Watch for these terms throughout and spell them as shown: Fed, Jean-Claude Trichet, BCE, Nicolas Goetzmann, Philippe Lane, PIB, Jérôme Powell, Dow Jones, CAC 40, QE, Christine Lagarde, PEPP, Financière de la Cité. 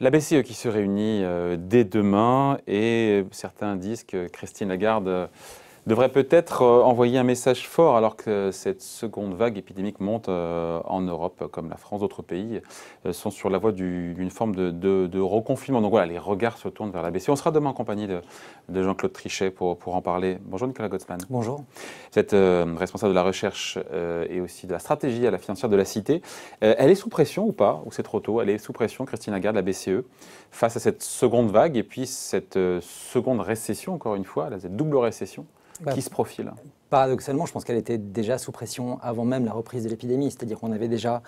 La BCE qui se réunit dès demain et certains disent que Christine Lagarde devrait peut-être envoyer un message fort alors que cette seconde vague épidémique monte en Europe, comme la France, d'autres pays sont sur la voie d'une forme de reconfinement. Donc voilà, les regards se tournent vers la BCE. On sera demain en compagnie de Jean-Claude Trichet pour en parler. Bonjour Nicolas Goetzmann. Bonjour. Vous êtes responsable de la recherche et aussi de la stratégie à la Financière de la Cité. Elle est sous pression ou pas? Ou c'est trop tôt? Elle est sous pression, Christine Lagarde, la BCE, face à cette seconde vague et puis cette seconde récession, encore une fois, cette double récession qui se profile. Paradoxalement, je pense qu'elle était déjà sous pression avant même la reprise de l'épidémie. C'est-à-dire qu'on avait déjà,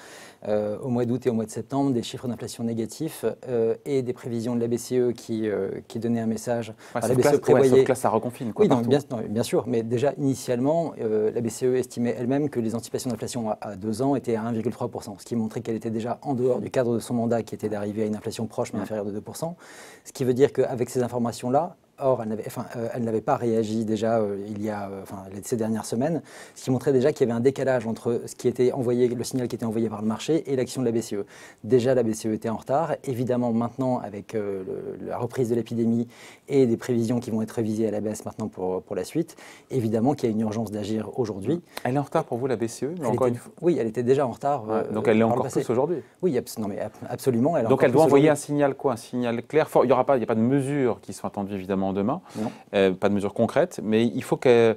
au mois d'août et au mois de septembre, des chiffres d'inflation négatifs et des prévisions de la BCE qui donnaient un message. Ouais, la BCE prévoyait... sauf que là, ça reconfine, quoi, bien sûr. Mais déjà, initialement, la BCE estimait elle-même que les anticipations d'inflation à 2 ans étaient à 1,3 %, ce qui montrait qu'elle était déjà en dehors du cadre de son mandat, qui était d'arriver à une inflation proche mais inférieure de 2 %. Ce qui veut dire qu'avec ces informations-là, or, elle n'avait pas réagi déjà ces dernières semaines, ce qui montrait déjà qu'il y avait un décalage entre ce qui était envoyé, le signal qui était envoyé par le marché et l'action de la BCE. Déjà, la BCE était en retard. Évidemment, maintenant, avec la reprise de l'épidémie et des prévisions qui vont être révisées à la baisse maintenant pour la suite, évidemment qu'il y a une urgence d'agir aujourd'hui. Elle est en retard pour vous, la BCE? Oui, elle était déjà en retard. Donc elle l'est encore plus aujourd'hui? Oui, absolument. Donc elle doit envoyer un signal quoi? Un signal clair, fort. Il n'y aura pas, il n'y a pas de mesures qui sont attendues, évidemment, demain, pas de mesures concrètes, mais il faut que...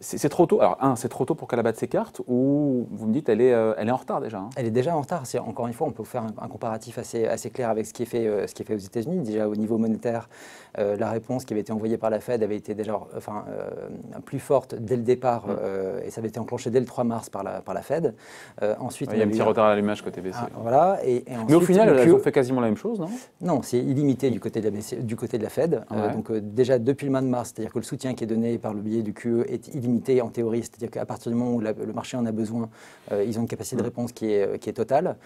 C'est trop tôt. Alors, c'est trop tôt pour qu'elle abatte ses cartes, ou vous me dites elle est en retard déjà, hein. Elle est déjà en retard. Encore une fois, on peut faire un comparatif assez clair avec ce qui est fait aux États-Unis. Déjà, au niveau monétaire, la réponse qui avait été envoyée par la Fed avait été déjà plus forte dès le départ, et ça avait été enclenché dès le 3 mars par la Fed. Ensuite, il y a un petit retard à l'allumage côté BCE. Voilà. Mais au final, elles ont fait quasiment la même chose, non? Non, c'est illimité du côté de la BCE, du côté de la Fed. Donc déjà, depuis le mois de mars, c'est-à-dire que le soutien qui est donné par le biais du QE est illimité. En théorie, c'est-à-dire qu'à partir du moment où le marché en a besoin, ils ont une capacité de réponse qui est totale.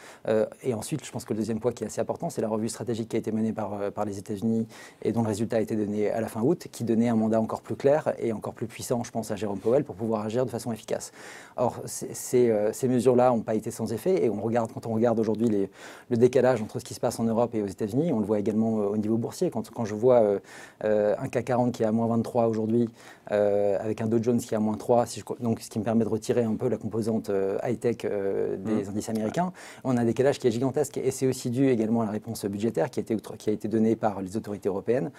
Et ensuite, je pense que le deuxième point qui est assez important, c'est la revue stratégique qui a été menée par les États-Unis et dont le résultat a été donné à la fin août, qui donnait un mandat encore plus clair et encore plus puissant, je pense, à Jérôme Powell pour pouvoir agir de façon efficace. Or, ces mesures-là n'ont pas été sans effet et quand on regarde aujourd'hui le décalage entre ce qui se passe en Europe et aux États-Unis, on le voit également au niveau boursier. Quand je vois un CAC 40 qui est à -23 aujourd'hui, avec un Dow Jones qui est à -3, donc ce qui me permet de retirer un peu la composante high-tech des indices américains. On a un décalage qui est gigantesque et c'est aussi dû également à la réponse budgétaire qui a été donnée par les autorités européennes,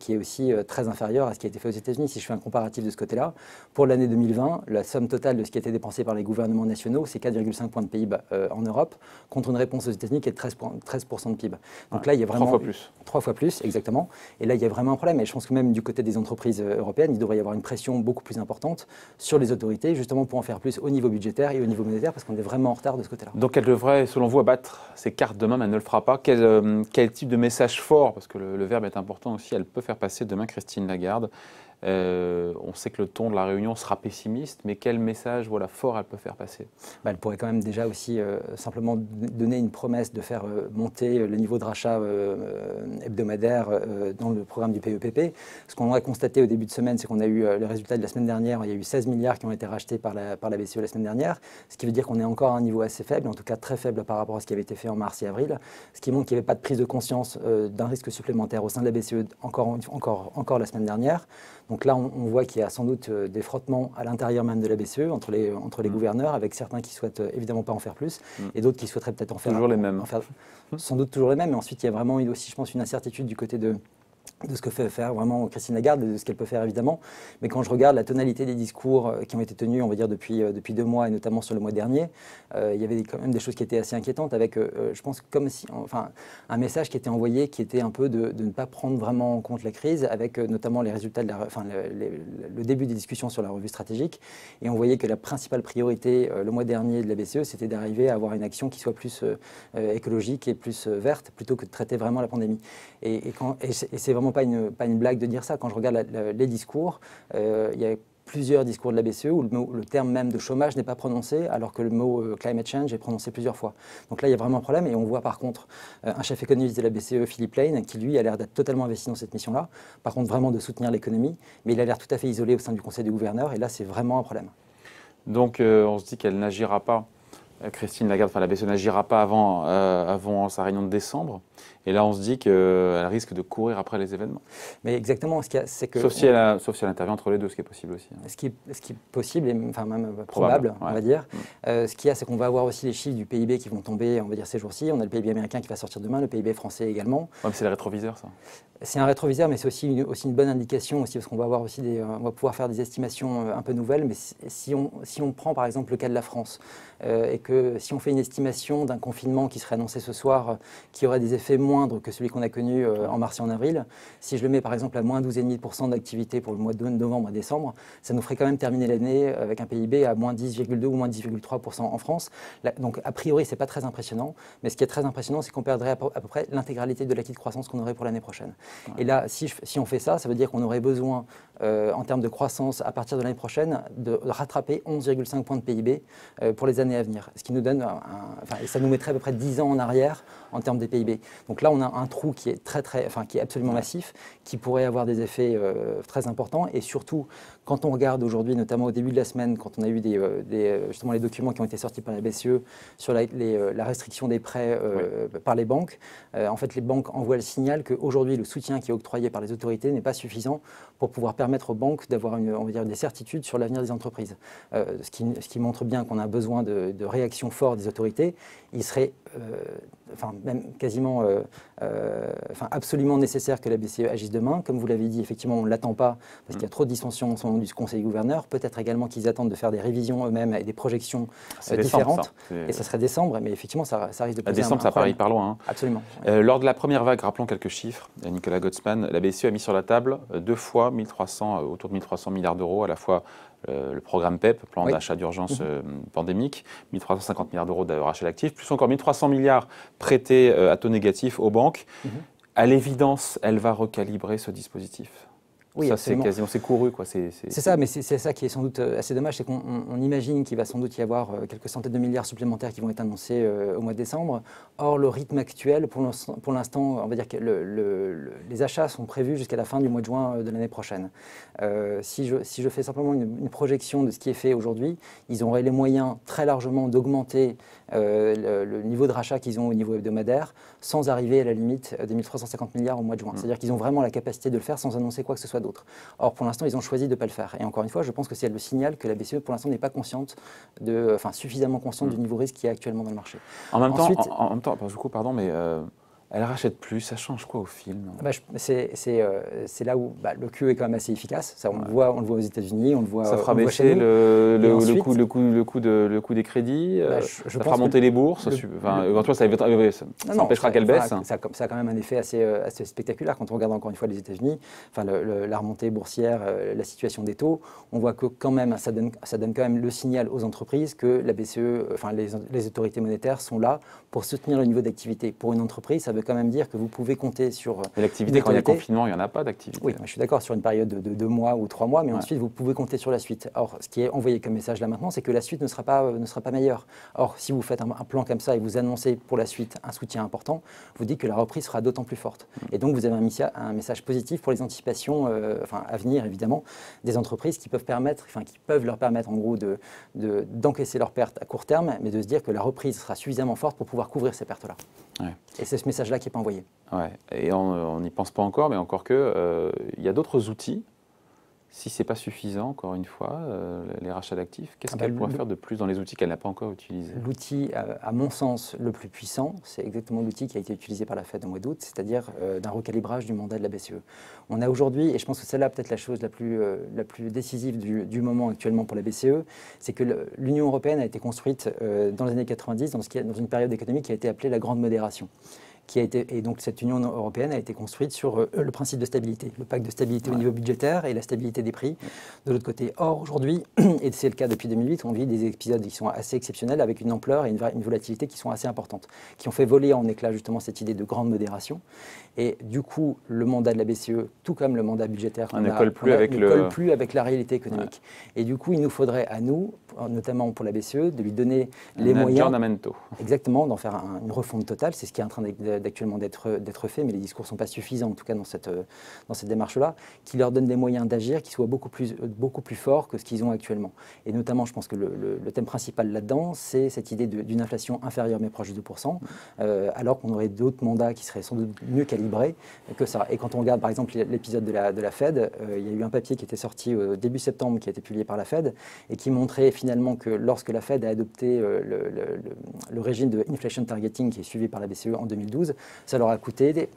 qui est aussi très inférieure à ce qui a été fait aux États-Unis. Si je fais un comparatif de ce côté-là, pour l'année 2020, la somme totale de ce qui a été dépensé par les gouvernements nationaux, c'est 4,5 points de PIB en Europe, contre une réponse aux États-Unis qui est de 13 % de PIB. Donc là, il y a vraiment 3 fois plus, exactement. Et là, il y a vraiment un problème. Et je pense que même du côté des entreprises européennes, il devrait y avoir une pression beaucoup plus importante sur les autorités, justement pour en faire plus au niveau budgétaire et au niveau monétaire, parce qu'on est vraiment en retard de ce côté-là. Donc elle devrait, selon vous, abattre ses cartes demain, mais elle ne le fera pas. Quel type de message fort, parce que le verbe est important aussi, elle peut faire passer demain Christine Lagarde? On sait que le ton de la réunion sera pessimiste, mais quel message fort elle peut faire passer? Elle pourrait quand même déjà aussi simplement donner une promesse de faire monter le niveau de rachat hebdomadaire dans le programme du PEPP. Ce qu'on a constaté au début de semaine, c'est qu'on a eu le résultat de la semaine dernière. Il y a eu 16 milliards qui ont été rachetés par la BCE la semaine dernière, ce qui veut dire qu'on est encore à un niveau assez faible, en tout cas très faible par rapport à ce qui avait été fait en mars et avril, ce qui montre qu'il n'y avait pas de prise de conscience d'un risque supplémentaire au sein de la BCE encore la semaine dernière. Donc là, on voit qu'il y a sans doute des frottements à l'intérieur même de la BCE, entre les gouverneurs, avec certains qui souhaitent évidemment pas en faire plus, et d'autres qui souhaiteraient peut-être en faire... Toujours les mêmes. Sans doute toujours les mêmes, mais ensuite il y a vraiment aussi, je pense, une incertitude du côté de ce que fait faire vraiment Christine Lagarde, de ce qu'elle peut faire évidemment. Mais quand je regarde la tonalité des discours qui ont été tenus, on va dire, depuis 2 mois, et notamment sur le mois dernier, il y avait quand même des choses qui étaient assez inquiétantes, avec, je pense, un message qui était envoyé, qui était un peu de ne pas prendre vraiment en compte la crise, avec notamment les résultats, le début des discussions sur la revue stratégique. Et on voyait que la principale priorité, le mois dernier, de la BCE, c'était d'arriver à avoir une action qui soit plus écologique et plus verte, plutôt que de traiter vraiment la pandémie. Et c'est vraiment pas une blague de dire ça. Quand je regarde les discours, il y a plusieurs discours de la BCE où le terme même de chômage n'est pas prononcé, alors que le mot climate change est prononcé plusieurs fois. Donc là, il y a vraiment un problème. Et on voit par contre un chef économiste de la BCE, Philippe Lane, qui lui a l'air d'être totalement investi dans cette mission-là, par contre vraiment de soutenir l'économie, mais il a l'air tout à fait isolé au sein du Conseil des gouverneurs. Et là, c'est vraiment un problème. Donc on se dit qu'elle n'agira pas, Christine Lagarde, enfin la BCE n'agira pas avant sa réunion de décembre. Et là, on se dit qu'elle risque de courir après les événements. Mais exactement, ce qu'il y a, c'est que... Sauf si elle intervient entre les deux, ce qui est possible aussi. Hein. Ce qui est possible, et enfin même probable, ouais. On va dire. Mmh. Ce qu'il y a, c'est qu'on va avoir aussi les chiffres du PIB qui vont tomber, on va dire, ces jours-ci. On a le PIB américain qui va sortir demain, le PIB français également. Ouais, mais c'est le rétroviseur, ça. C'est un rétroviseur, mais c'est aussi une bonne indication, aussi, parce qu'on va avoir aussi on va pouvoir faire des estimations un peu nouvelles. Mais si on prend, par exemple, le cas de la France, et que si on fait une estimation d'un confinement qui serait annoncé ce soir, qui aurait des effets moindre que celui qu'on a connu en mars et en avril, si je le mets par exemple à moins 12,5% d'activité pour le mois de novembre et décembre, ça nous ferait quand même terminer l'année avec un PIB à moins 10,2 ou moins 10,3% en France. Donc a priori, c'est pas très impressionnant, mais ce qui est très impressionnant, c'est qu'on perdrait à peu près l'intégralité de l'acquis de croissance qu'on aurait pour l'année prochaine. Ouais. Et là, si on fait ça, ça veut dire qu'on aurait besoin, en termes de croissance, à partir de l'année prochaine, de rattraper 11,5 points de PIB pour les années à venir. Ce qui nous donne, et ça nous mettrait à peu près 10 ans en arrière en termes des PIB. Donc là, on a un trou qui est qui est absolument massif, qui pourrait avoir des effets très importants. Et surtout, quand on regarde aujourd'hui, notamment au début de la semaine, quand on a eu justement les documents qui ont été sortis par la BCE sur la restriction des prêts par les banques, en fait, les banques envoient le signal qu'aujourd'hui, le soutien qui est octroyé par les autorités n'est pas suffisant pour pouvoir permettre aux banques d'avoir des certitudes sur l'avenir des entreprises. Ce qui montre bien qu'on a besoin de réactions fortes des autorités. Il serait même quasiment absolument nécessaire que la BCE agisse demain. Comme vous l'avez dit, effectivement, on ne l'attend pas parce qu'il y a trop de dissensions en ce moment du Conseil gouverneur. Peut-être également qu'ils attendent de faire des révisions eux-mêmes et des projections différentes. Et ça serait décembre, mais effectivement, ça risque de poser décembre, ça paraît par loin. Hein. Absolument. Lors de la première vague, rappelons quelques chiffres. Nicolas Goetzmann, la BCE a mis sur la table deux fois autour de 1300 milliards d'euros, à la fois le programme PEPP, plan d'achat d'urgence pandémique, 1350 milliards d'euros de rachat d'actifs, plus encore 1300 milliards prêtés à taux négatif aux banques. À l'évidence, elle va recalibrer ce dispositif. Oui, ça, c'est quasi, on s'est couru, quoi. C'est ça, mais c'est ça qui est sans doute assez dommage, c'est qu'on imagine qu'il va sans doute y avoir quelques centaines de milliards supplémentaires qui vont être annoncés au mois de décembre. Or, le rythme actuel, pour l'instant, on va dire que les achats sont prévus jusqu'à la fin du mois de juin de l'année prochaine. Si je fais simplement une projection de ce qui est fait aujourd'hui, ils auraient les moyens très largement d'augmenter le niveau de rachat qu'ils ont au niveau hebdomadaire, sans arriver à la limite des 1350 milliards au mois de juin. C'est-à-dire qu'ils ont vraiment la capacité de le faire sans annoncer quoi que ce soit d'autres. Or, pour l'instant, ils ont choisi de ne pas le faire. Et encore une fois, je pense que c'est le signal que la BCE, pour l'instant, n'est pas suffisamment consciente du niveau risque qui est actuellement dans le marché. En même temps, du coup, pardon, mais elle rachète plus, ça change quoi au film? C'est là où le QE est quand même assez efficace. Ça, on le voit aux États-Unis, on le voit. Ça fera baisser le coût des crédits, ça fera monter les bourses. Éventuellement, ça empêchera qu'elle baisse. Ça a quand même un effet assez spectaculaire quand on regarde encore une fois les États-Unis. Enfin, la remontée boursière, la situation des taux, on voit que quand même, ça donne quand même le signal aux entreprises que la BCE, les autorités monétaires sont là pour soutenir le niveau d'activité. Pour une entreprise, ça veut quand même dire que vous pouvez compter sur... Et l'activité, quand il y a confinement, il n'y en a pas d'activité. Oui, je suis d'accord, sur une période de 2 mois ou 3 mois, mais ensuite, vous pouvez compter sur la suite. Or, ce qui est envoyé comme message là maintenant, c'est que la suite ne sera pas meilleure. Or, si vous faites un plan comme ça et vous annoncez pour la suite un soutien important, vous dites que la reprise sera d'autant plus forte. Et donc, vous avez un message positif pour les anticipations à venir, évidemment, des entreprises qui peuvent leur permettre, en gros, d'encaisser leurs pertes à court terme, mais de se dire que la reprise sera suffisamment forte pour pouvoir couvrir ces pertes-là. Ouais. Et c'est ce message-là qui n'est pas envoyé. Ouais. Et on n'y pense pas encore, mais encore que, il y a d'autres outils. Si ce n'est pas suffisant, encore une fois, les rachats d'actifs, qu'est-ce qu'elle pourrait faire de plus dans les outils qu'elle n'a pas encore utilisés? L'outil, à mon sens, le plus puissant, c'est exactement l'outil qui a été utilisé par la Fed au mois d'août, c'est-à-dire d'un recalibrage du mandat de la BCE. On a aujourd'hui, et je pense que c'est là peut-être la chose la plus décisive du moment actuellement pour la BCE, c'est que l'Union européenne a été construite dans les années 90, dans une période économique qui a été appelée la grande modération. Et donc cette Union européenne a été construite sur le principe de stabilité, le pacte de stabilité au niveau budgétaire et la stabilité des prix de l'autre côté. Or aujourd'hui, et c'est le cas depuis 2008, on vit des épisodes qui sont assez exceptionnels avec une ampleur et une volatilité qui sont assez importantes, qui ont fait voler en éclats justement cette idée de grande modération. Et du coup, le mandat de la BCE, tout comme le mandat budgétaire, ne colle plus avec la réalité économique. Ouais. Et du coup, il nous faudrait à nous, notamment pour la BCE, de lui donner les moyens. Exactement, d'en faire une refonte totale. C'est ce qui est en train d'actuellement d'être fait, mais les discours ne sont pas suffisants, en tout cas dans cette démarche-là, qui leur donne des moyens d'agir, qui soient beaucoup plus forts que ce qu'ils ont actuellement. Et notamment, je pense que le thème principal là-dedans, c'est cette idée d'une inflation inférieure mais proche de 2%, alors qu'on aurait d'autres mandats qui seraient sans doute mieux calibrés que ça. Et quand on regarde par exemple l'épisode de la Fed, il y a eu un papier qui était sorti au début septembre, qui a été publié par la Fed, et qui montrait finalement que lorsque la Fed a adopté le régime de inflation targeting qui est suivi par la BCE en 2012, ça leur a coûté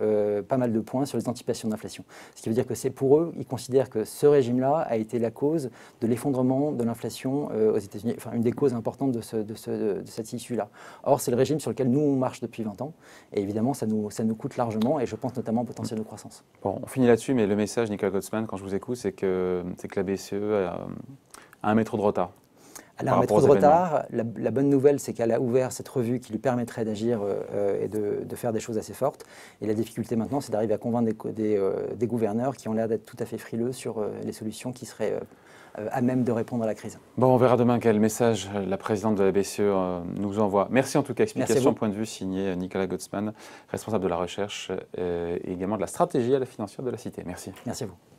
pas mal de points sur les anticipations d'inflation. Ce qui veut dire que c'est pour eux, ils considèrent que ce régime-là a été la cause de l'effondrement de l'inflation aux États-Unis, enfin une des causes importantes de cette issue-là. Or, c'est le régime sur lequel nous, on marche depuis 20 ans, et évidemment, ça nous coûte largement, et je pense notamment au potentiel de croissance. Bon, on finit là-dessus, mais le message, Nicolas Goetzmann, quand je vous écoute, c'est que la BCE a un métro de retard. Elle a un métro de retard. La bonne nouvelle, c'est qu'elle a ouvert cette revue qui lui permettrait d'agir et de faire des choses assez fortes. Et la difficulté maintenant, c'est d'arriver à convaincre des gouverneurs qui ont l'air d'être tout à fait frileux sur les solutions qui seraient à même de répondre à la crise. Bon, on verra demain quel message la présidente de la BCE nous envoie. Merci en tout cas. Explication point de vue signé Nicolas Goetzmann, responsable de la recherche et également de la stratégie à la Financière de la Cité. Merci. Merci à vous.